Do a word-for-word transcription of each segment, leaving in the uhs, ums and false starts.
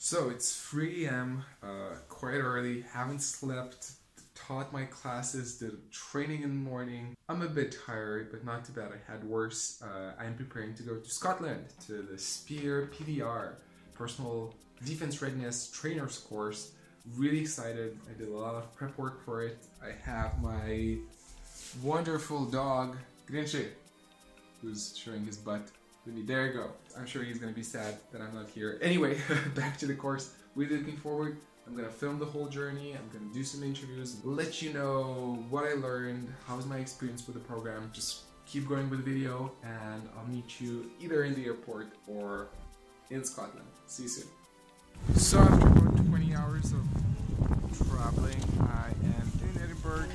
So it's three A M, uh, quite early, haven't slept, taught my classes, did training in the morning. I'm a bit tired, but not too bad. I had worse. Uh, I'm preparing to go to Scotland to the Spear P D R, Personal Defense Readiness Trainers course. Really excited. I did a lot of prep work for it. I have my wonderful dog, Grinchy, who's showing his butt. There you go. I'm sure he's gonna be sad that I'm not here. Anyway, back to the course. Really looking forward. I'm gonna film the whole journey. I'm gonna do some interviews, let you know what I learned, how's my experience with the program. Just keep going with the video, and I'll meet you either in the airport or in Scotland. See you soon. So after about twenty hours of traveling, I am in Edinburgh,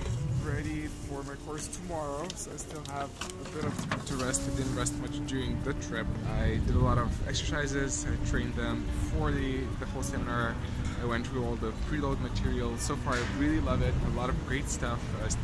ready for my course tomorrow, so I still have a bit of time to rest. I didn't rest much during the trip. I did a lot of exercises, I trained them for the, the whole seminar. I went through all the preload material. So far I really love it, a lot of great stuff.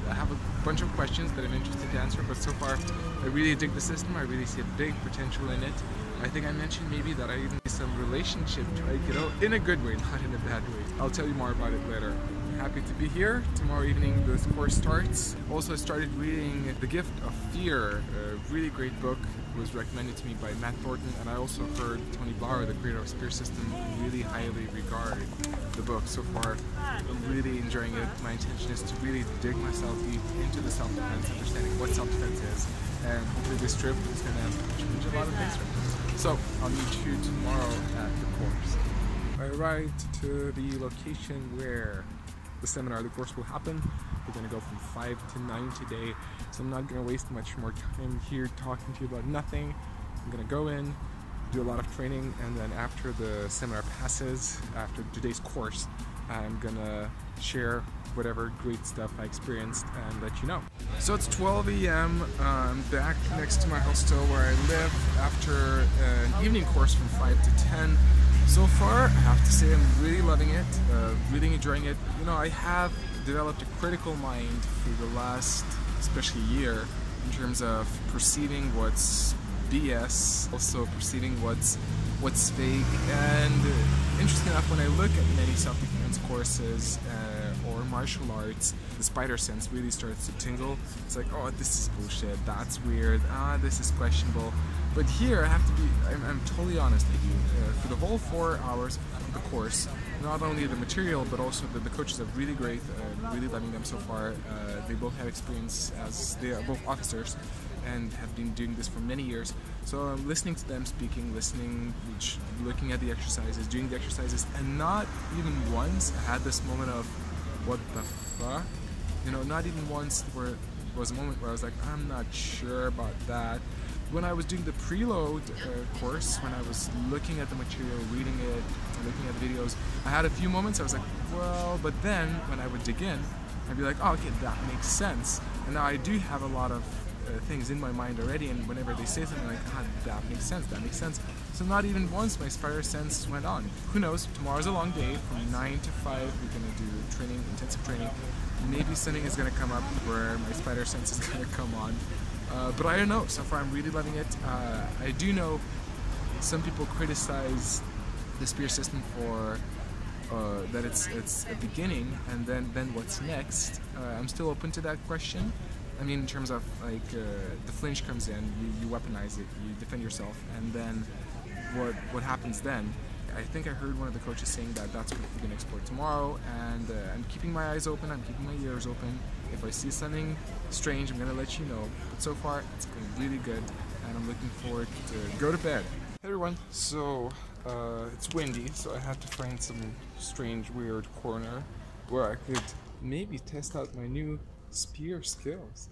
I have a bunch of questions that I'm interested to answer, but so far I really dig the system, I really see a big potential in it. I think I mentioned maybe that I even see some relationship to Aikido, in a good way, not in a bad way. I'll tell you more about it later. Happy to be here. Tomorrow evening this course starts. Also, I started reading The Gift of Fear, a really great book. It was recommended to me by Matt Thornton, and I also heard Tony Blauer, the creator of SPEAR System, really highly regard the book. So far, I'm really enjoying it. My intention is to really dig myself deep into the self-defense, understanding what self-defense is, and hopefully this trip is going to change a lot of things for me. So, I'll meet you tomorrow at the course. I arrived to the location where the seminar, the course will happen. We're gonna go from five to nine today, so I'm not gonna waste much more time here talking to you about nothing. I'm gonna go in, do a lot of training, and then after the seminar passes, after today's course, I'm gonna share whatever great stuff I experienced and let you know. So it's twelve A M I'm back next to my hostel where I live after an evening course from five to ten. So far, I have to say I'm really loving it, uh, really enjoying it. You know, I have developed a critical mind for the last, especially year, in terms of perceiving what's B S, also perceiving what's what's fake. And uh, interesting enough, when I look at many self-defense courses uh, or martial arts, the spider sense really starts to tingle. It's like, oh, this is bullshit, that's weird, ah, this is questionable. But here, I have to be, I'm, I'm totally honest with you, uh, for the whole four hours of the course, not only the material, but also the, the coaches are really great, uh, really loving them so far. Uh, they both have experience as, they are both officers, and have been doing this for many years. So I'm listening to them speaking, listening, which, looking at the exercises, doing the exercises, and not even once I had this moment of, what the fuck? You know, not even once where was a moment where I was like, I'm not sure about that. When I was doing the preload uh, course, when I was looking at the material, reading it, looking at the videos, I had a few moments I was like, well, but then when I would dig in, I'd be like, oh, okay, that makes sense. And now I do have a lot of uh, things in my mind already, and whenever they say something, I'm like, ah, that makes sense, that makes sense. So not even once my spider sense went on. Who knows, tomorrow's a long day, from nine to five, we're gonna do training, intensive training. Maybe something is gonna come up where my spider sense is gonna come on. Uh, but I don't know, so far I'm really loving it. Uh, I do know some people criticize the SPEAR system for uh, that it's it's a beginning, and then, then what's next? Uh, I'm still open to that question. I mean, in terms of like uh, the flinch comes in, you, you weaponize it, you defend yourself, and then what, what happens then? I think I heard one of the coaches saying that that's what we're going to explore tomorrow, and uh, I'm keeping my eyes open, I'm keeping my ears open. If I see something strange, I'm going to let you know. But so far, it's been really good, and I'm looking forward to go to bed. Hey everyone, so uh, it's windy, so I had to find some strange, weird corner where I could maybe test out my new spear skills.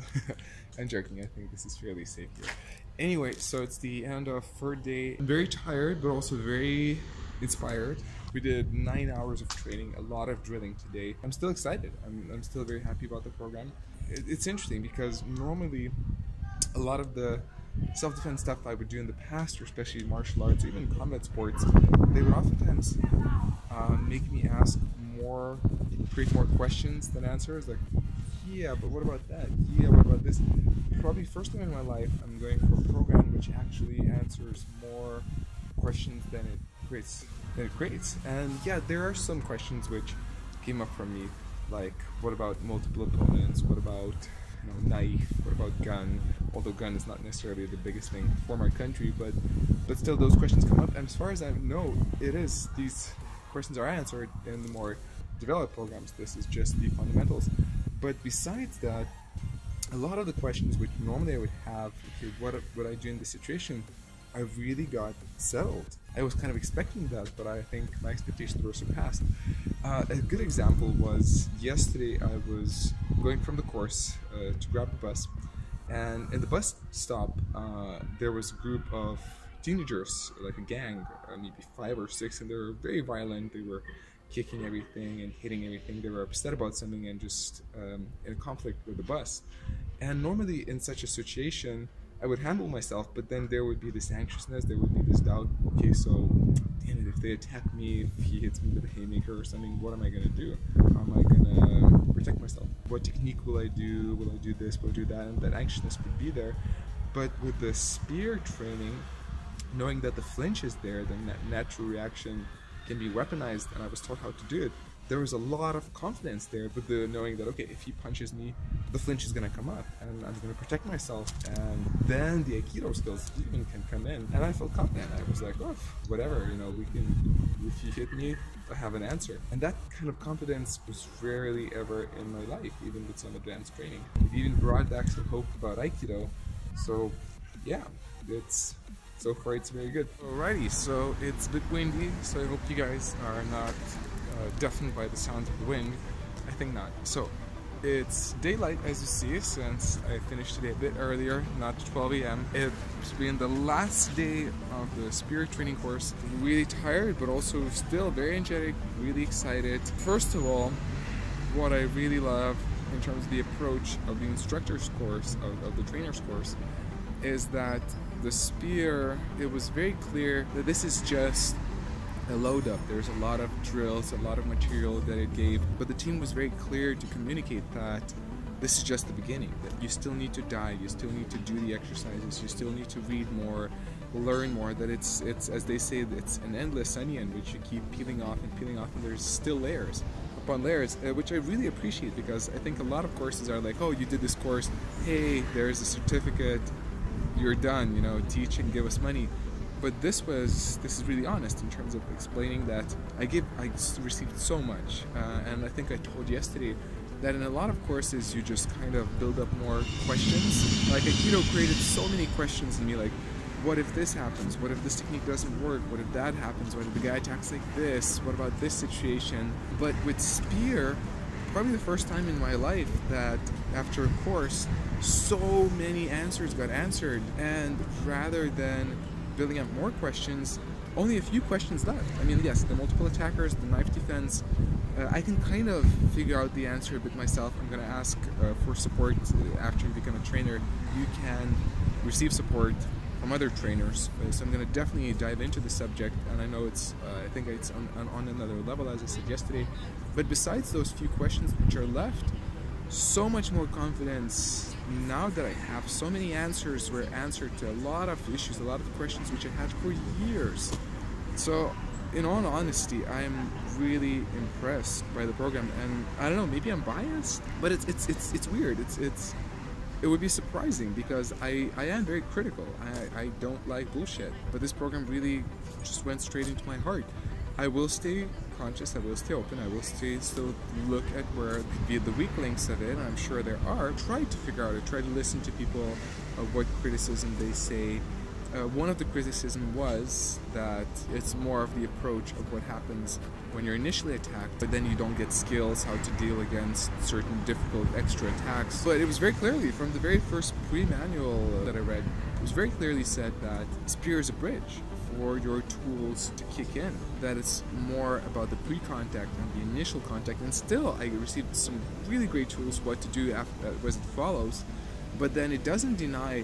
I'm joking, I think this is fairly safe here. Anyway, so it's the end of third day. I'm very tired, but also very inspired. We did nine hours of training, a lot of drilling today. I'm still excited. I'm, I'm still very happy about the program. It, it's interesting because normally a lot of the self-defense stuff I would do in the past, or especially martial arts, or even combat sports, they would oftentimes uh, make me ask more, create more questions than answers. Like, yeah, but what about that? Yeah, what about this? Probably first time in my life, I'm going for a program which actually answers more questions than it creates. that it creates. And yeah, there are some questions which came up from me, like what about multiple opponents, what about you know, knife, what about gun, although gun is not necessarily the biggest thing for my country, but, but still those questions come up, and as far as I know, it is, these questions are answered in the more developed programs. This is just the fundamentals. But besides that, a lot of the questions which normally I would have, okay, what would I do in this situation, I really got settled. I was kind of expecting that, but I think my expectations were surpassed. Uh, a good example was yesterday I was going from the course uh, to grab the bus, and at the bus stop uh, there was a group of teenagers, like a gang, uh, maybe five or six, and they were very violent. They were kicking everything and hitting everything. They were upset about something and just um, in a conflict with the bus. And normally in such a situation I would handle myself, but then there would be this anxiousness, there would be this doubt, okay, so damn it, if they attack me, if he hits me with a haymaker or something, what am I gonna do? How am I gonna protect myself? What technique will I do? Will I do this? Will I do that? And that anxiousness would be there. But with the spear training, knowing that the flinch is there, then that natural reaction can be weaponized, and I was taught how to do it. There was a lot of confidence there, but the knowing that, okay, if he punches me, the flinch is gonna come up and I'm gonna protect myself, and then the Aikido skills even can come in. And I felt confident. I was like, oh, whatever, you know, we can, if you hit me, I have an answer. And that kind of confidence was rarely ever in my life, even with some advanced training. It even brought back some hope about Aikido. So yeah, it's, so far it's very good. Alrighty, so it's a bit windy, so I hope you guys are not uh, deafened by the sound of the wind. I think not. So it's daylight, as you see, since I finished today a bit earlier, not twelve A M It's been the last day of the spear training course. Really tired, but also still very energetic, really excited. First of all, what I really love in terms of the approach of the instructor's course, of, of the trainer's course, is that the spear, it was very clear that this is just a load up. There's a lot of drills, a lot of material that it gave, but the team was very clear to communicate that this is just the beginning, that you still need to dive, you still need to do the exercises, you still need to read more, learn more, that it's, it's as they say, it's an endless onion which you keep peeling off and peeling off, and there's still layers upon layers, uh, which I really appreciate, because I think a lot of courses are like, oh, you did this course, hey, there's a certificate, you're done, you know, teach and give us money. But this was, this is really honest in terms of explaining that I give, I received so much, uh, and I think I told yesterday that in a lot of courses you just kind of build up more questions. Like Aikido created so many questions in me, like, what if this happens? What if this technique doesn't work? What if that happens? What if the guy attacks like this? What about this situation? But with spear, probably the first time in my life that after a course, so many answers got answered, and rather than building up more questions, only a few questions left. I mean, yes, the multiple attackers, the knife defense, uh, I can kind of figure out the answer a bit myself. I'm going to ask uh, for support after you become a trainer. You can receive support from other trainers, uh, so I'm going to definitely dive into the subject, and I know it's, uh, I think it's on, on, on another level, as I said yesterday. But besides those few questions which are left, so much more confidence now that I have so many answers were answered to a lot of issues, a lot of questions which I had for years. So in all honesty, I am really impressed by the program, and I don't know, maybe I'm biased, but it's it's it's, it's weird. It's it's it would be surprising, because I, I am very critical. I, I don't like bullshit, but this program really just went straight into my heart. I will stay conscious, I will stay open, I will stay, still look at where could be the weak links of it, I'm sure there are. Try to figure out it, try to listen to people, uh, what criticism they say. Uh, one of the criticism was that it's more of the approach of what happens when you're initially attacked, but then you don't get skills how to deal against certain difficult extra attacks. But it was very clearly, from the very first pre-manual that I read, it was very clearly said that spear is a bridge for your tools to kick in, that it's more about the pre-contact and the initial contact. And still I received some really great tools what to do after, as it follows, but then it doesn't deny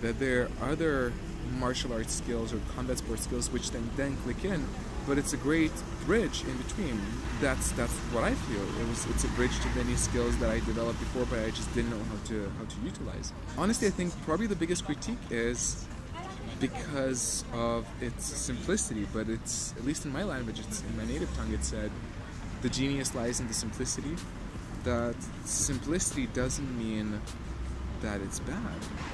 that there are other martial arts skills or combat sport skills which then, then click in, but it's a great bridge in between. That's that's what I feel. It was it's a bridge to many skills that I developed before, but I just didn't know how to how to utilize. Honestly, I think probably the biggest critique is because of its simplicity. But it's, at least in my language, it's in my native tongue, it said, the genius lies in the simplicity. That simplicity doesn't mean that it's bad.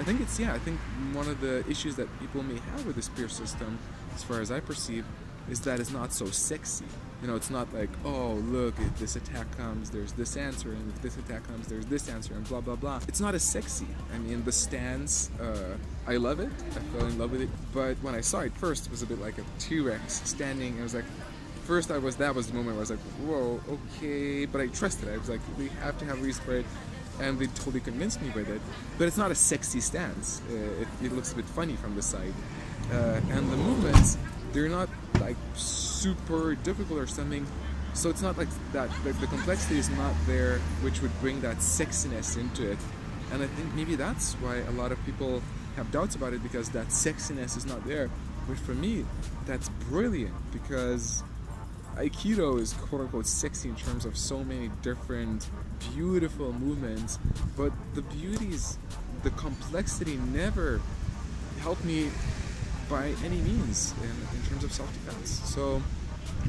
I think it's, yeah, I think one of the issues that people may have with the spear system, as far as I perceive, is that it's not so sexy. You know, it's not like, oh, look, if this attack comes, there's this answer, and if this attack comes, there's this answer, and blah, blah, blah. It's not as sexy. I mean, the stance, uh, I love it. I fell in love with it. But when I saw it first, it was a bit like a T-Rex standing, and I was like, first I was, that was the moment where I was like, whoa, okay, but I trusted it. I was like, we have to have reason for it, and they totally convinced me with it. But it's not a sexy stance. Uh, it, it looks a bit funny from the side. Uh, and the movements, they're not like super difficult or something, so it's not like that, like the complexity is not there, which would bring that sexiness into it. And I think maybe that's why a lot of people have doubts about it, because that sexiness is not there. But for me, that's brilliant, because Aikido is quote-unquote sexy in terms of so many different beautiful movements, but the beauties, the complexity never helped me by any means in, in terms of self-defense. So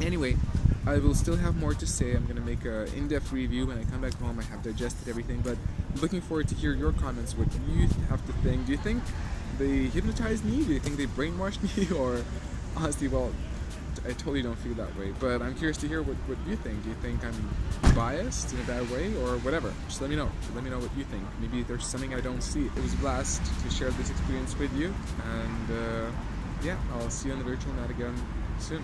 anyway, I will still have more to say. I'm gonna make an in-depth review when I come back home. I have digested everything, but I'm looking forward to hear your comments, what you have to think. Do you think they hypnotized me? Do you think they brainwashed me? Or honestly, well, I totally don't feel that way, but I'm curious to hear what, what you think. Do you think I'm biased in a bad way or whatever? Just let me know. Let me know what you think. Maybe there's something I don't see. It was a blast to share this experience with you, and uh, yeah, I'll see you on the virtual mat again soon.